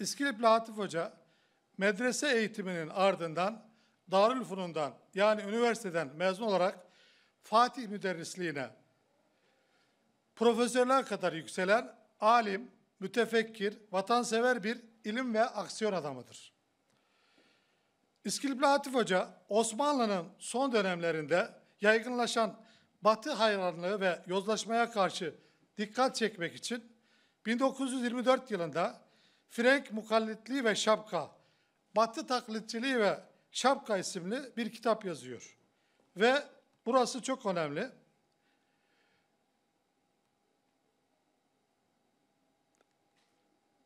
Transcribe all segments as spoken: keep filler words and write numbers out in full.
İskilipli Atıf Hoca medrese eğitiminin ardından Darülfun'dan yani üniversiteden mezun olarak Fatih Müderrisliğine profesörler kadar yükselen alim, mütefekkir, vatansever bir ilim ve aksiyon adamıdır. İskilipli Atıf Hoca, Osmanlı'nın son dönemlerinde yaygınlaşan Batı hayranlığı ve yozlaşmaya karşı dikkat çekmek için bin dokuz yüz yirmi dört yılında Frenk Mukallitliği ve Şapka, Batı Taklitçiliği ve Şapka isimli bir kitap yazıyor. Ve burası çok önemli.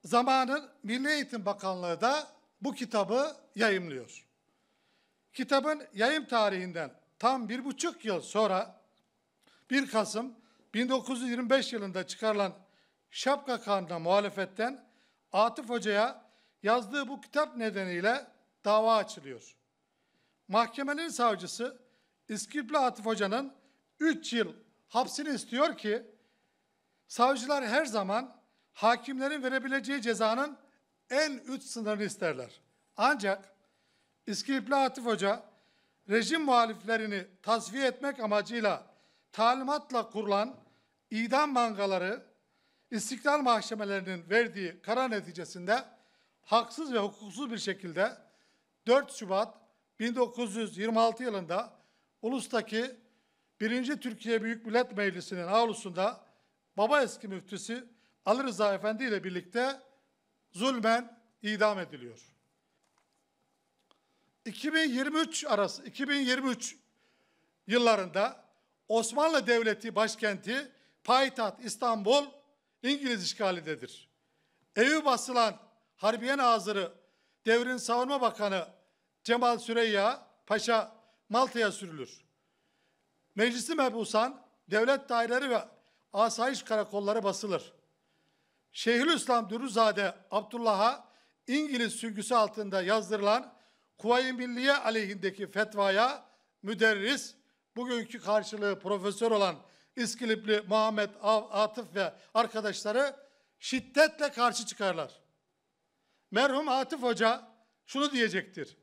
Zamanın Milli Eğitim Bakanlığı da bu kitabı yayımlıyor. Kitabın yayım tarihinden tam bir buçuk yıl sonra bir Kasım bin dokuz yüz yirmi beş yılında çıkarılan Şapka Kanunu'na muhalefetten Atıf Hoca'ya yazdığı bu kitap nedeniyle dava açılıyor. Mahkemenin savcısı İskilipli Atıf Hoca'nın üç yıl hapsini istiyor ki savcılar her zaman hakimlerin verebileceği cezanın en üst sınırını isterler. Ancak İskilipli Atıf Hoca rejim muhaliflerini tasfiye etmek amacıyla talimatla kurulan idam mangaları İstiklal Mahşemelerinin verdiği karar neticesinde haksız ve hukuksuz bir şekilde dört Şubat bin dokuz yüz yirmi altı yılında Ulus'taki birinci Türkiye Büyük Millet Meclisi'nin avlusunda Baba Eski Müftüsü Alırıza Efendi ile birlikte zulmen idam ediliyor. iki bin yirmi üç arası iki bin yirmi üç yıllarında Osmanlı Devleti başkenti Payitaat İstanbul İngiliz işgalindedir. Evi basılan Harbiye Nazırı devrin Savunma Bakanı Cemal Süreyya Paşa Malta'ya sürülür. Meclisi Mebusan devlet daireleri ve asayiş karakolları basılır. Şeyhülislam Dürrizade Abdullah'a İngiliz sürgüsü altında yazdırılan Kuvayi Milliye aleyhindeki fetvaya müderris, bugünkü karşılığı profesör olan İskilipli Muhammed Atıf ve arkadaşları şiddetle karşı çıkarlar. Merhum Atıf Hoca şunu diyecektir: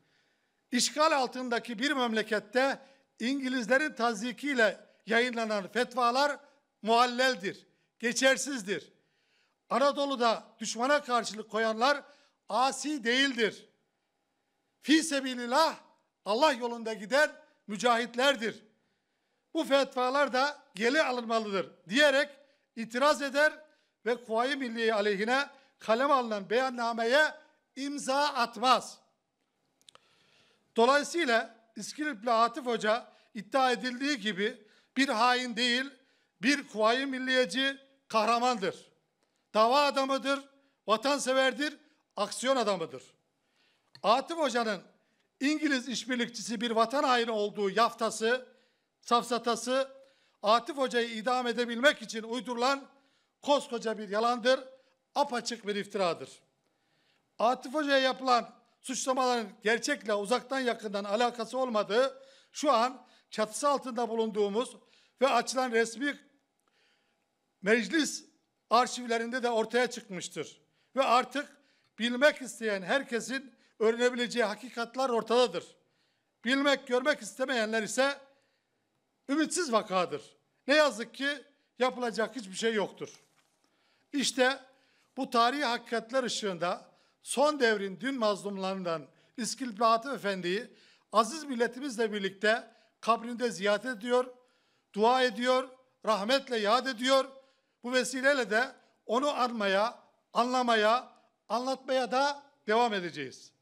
İşgal altındaki bir memlekette İngilizlerin tazdikiyle yayınlanan fetvalar muhalleldir, geçersizdir. Anadolu'da düşmana karşılık koyanlar asi değildir. Fisebilillah, Allah yolunda giden mücahitlerdir. Bu fetvalar da geri alınmalıdır diyerek itiraz eder ve Kuvayi Milliye aleyhine kaleme alınan beyannameye imza atmaz. Dolayısıyla İskilipli Atıf Hoca iddia edildiği gibi bir hain değil, bir Kuvayi Milliyeci kahramandır. Dava adamıdır, vatanseverdir, aksiyon adamıdır. Atıf Hoca'nın İngiliz işbirlikçisi bir vatan haini olduğu yaftası, safsatası, Atıf Hoca'yı idam edebilmek için uydurulan koskoca bir yalandır, apaçık bir iftiradır. Atıf Hoca'ya yapılan suçlamaların gerçekle uzaktan yakından alakası olmadığı, şu an çatısı altında bulunduğumuz ve açılan resmi meclis arşivlerinde de ortaya çıkmıştır. Ve artık bilmek isteyen herkesin öğrenebileceği hakikatler ortadadır. Bilmek, görmek istemeyenler ise ümitsiz vakadır. Ne yazık ki yapılacak hiçbir şey yoktur. İşte bu tarihi hakikatler ışığında son devrin dün mazlumlarından İskilipli Atıf Efendi'yi aziz milletimizle birlikte kabrinde ziyaret ediyor, dua ediyor, rahmetle yad ediyor. Bu vesileyle de onu anmaya, anlamaya, anlatmaya da devam edeceğiz.